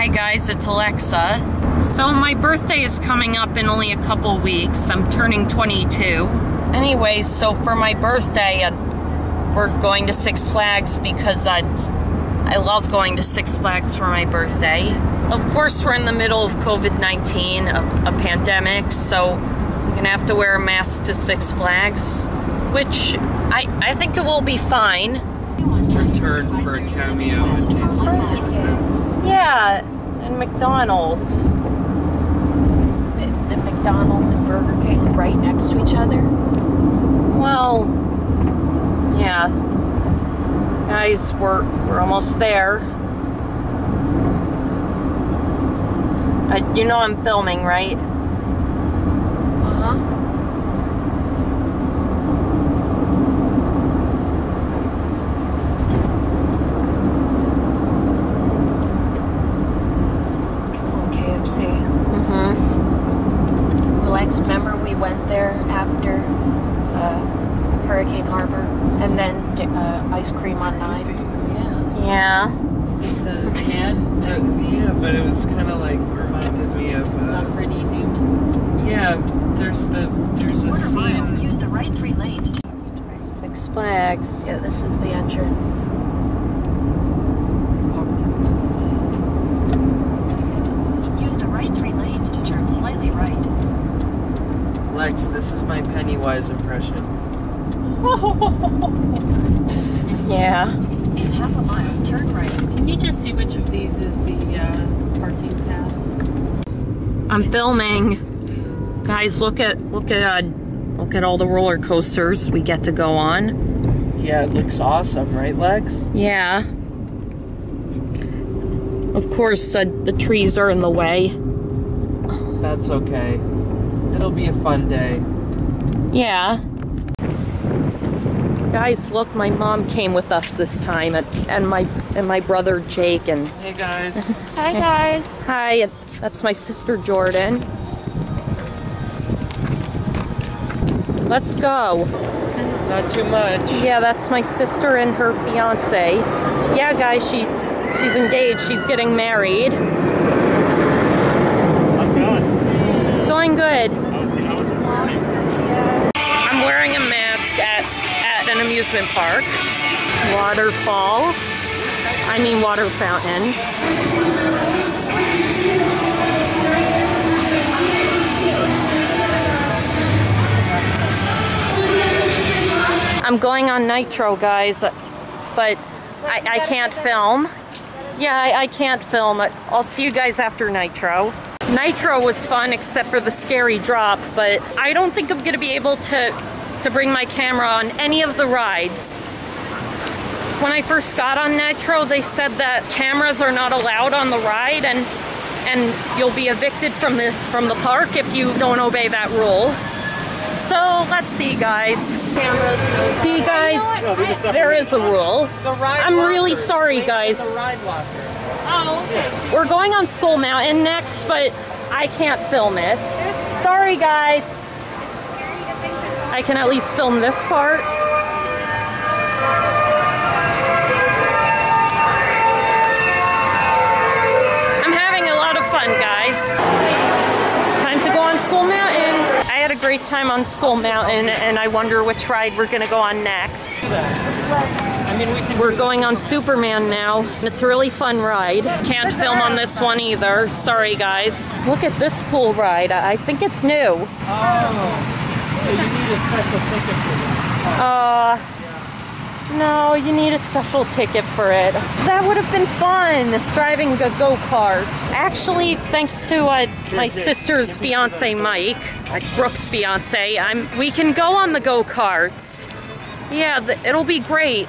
Hi guys, it's Alexa. So my birthday is coming up in only a couple weeks. I'm turning 22. Anyway, so for my birthday, we're going to Six Flags because I love going to Six Flags for my birthday. Of course, we're in the middle of COVID-19, a pandemic, so I'm gonna have to wear a mask to Six Flags, which I think it will be fine. Return for a cameo in Jason Fishman. Yeah, and McDonald's. And McDonald's and Burger King right next to each other? Well, yeah. Guys, we're almost there. You know I'm filming, right? Uh-huh. Flags. Yeah, this is the entrance. Use the right three lanes to turn slightly right. Lex, this is my Pennywise impression. Yeah. In half a mile, turn right. Can you just see which of these is the parking pass? I'm filming. Guys, look at all the roller coasters we get to go on. Yeah, it looks awesome, right, Lex? Yeah. Of course, the trees are in the way. That's okay. It'll be a fun day. Yeah. Guys, look, my mom came with us this time, and my brother Jake and. Hey guys. Hi guys. Hi, that's my sister Jordan. Let's go. Not too much. Yeah, that's my sister and her fiance. Yeah, guys, she's engaged. She's getting married. How's it going? It's going good. I was this morning. I'm wearing a mask at an amusement park. Waterfall. I mean water fountain. I'm going on Nitro, guys, but I can't film. Yeah, I can't film. I'll see you guys after Nitro. Nitro was fun except for the scary drop, but I don't think I'm gonna be able to bring my camera on any of the rides. When I first got on Nitro, they said that cameras are not allowed on the ride and you'll be evicted from the park if you don't obey that rule. So let's see, guys. See, guys, there is a rule. I'm really sorry, guys. Oh, okay. We're going on Skull Mountain next, but I can't film it. Sorry, guys. I can at least film this part. I'm having a lot of fun, guys. Had a great time on Skull Mountain, and I wonder which ride we're gonna go on next. We're going on Superman now. It's a really fun ride. Can't film on this one either. Sorry, guys. Look at this cool ride. I think it's new. No, you need a special ticket for it. That would have been fun, driving a go-kart. Actually, thanks to my sister's fiance, Mike, Brooke's fiance, we can go on the go-karts. Yeah, it'll be great.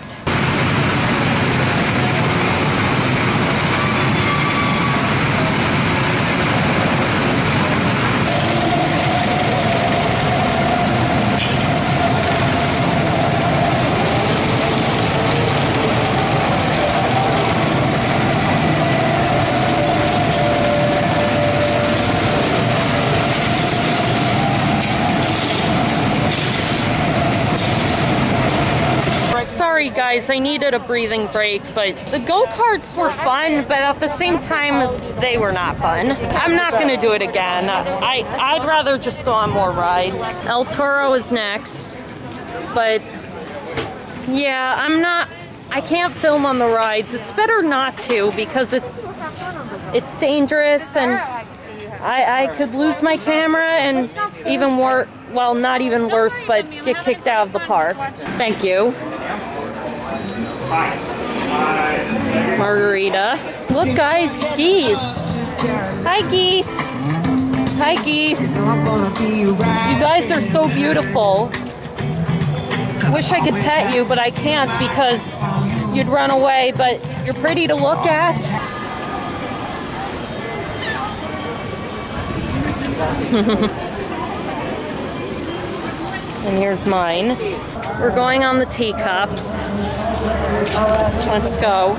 guys, I needed a breathing break, but the go-karts were fun, but at the same time, they were not fun. I'm not gonna do it again. I'd rather just go on more rides. El Toro is next, but yeah, I can't film on the rides. It's better not to, because it's dangerous, and I could lose my camera, and even more, well, not even worse, but get kicked out of the park. Thank you. Margarita. Look, guys, geese. Hi, geese. Hi, geese. You guys are so beautiful. Wish I could pet you, but I can't because you'd run away, but you're pretty to look at. And here's mine. We're going on the teacups. Let's go.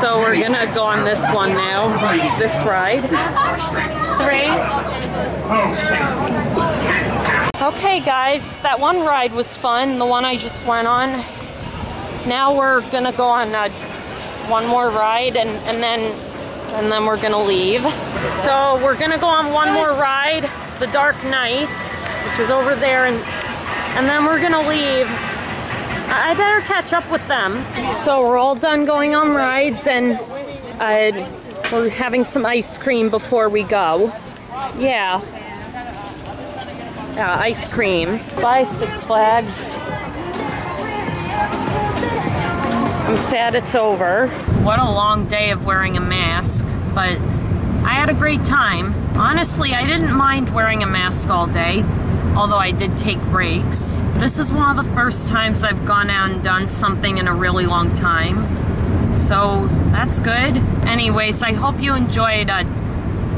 So we're gonna go on this one now, this ride. 3. Okay guys, that one ride was fun, the one I just went on. Now we're gonna go on one more ride and then we're gonna leave. So we're gonna go on one more ride, The Dark Knight, which is over there, and then we're gonna leave. I better catch up with them. So we're all done going on rides, and we're having some ice cream before we go. Yeah. Ice cream. Bye, Six Flags. I'm sad it's over. What a long day of wearing a mask, but I had a great time. Honestly, I didn't mind wearing a mask all day, although I did take breaks. This is one of the first times I've gone out and done something in a really long time, so that's good. Anyways, I hope you enjoyed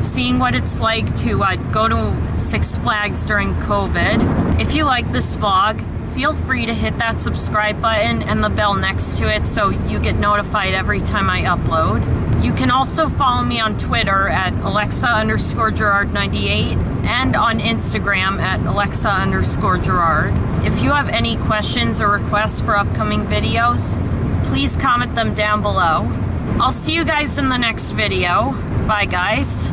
seeing what it's like to go to Six Flags during COVID. If you like this vlog, feel free to hit that subscribe button and the bell next to it so you get notified every time I upload. You can also follow me on Twitter at Alexa_Girard98 and on Instagram at Alexa_Girard. If you have any questions or requests for upcoming videos, please comment them down below. I'll see you guys in the next video. Bye guys.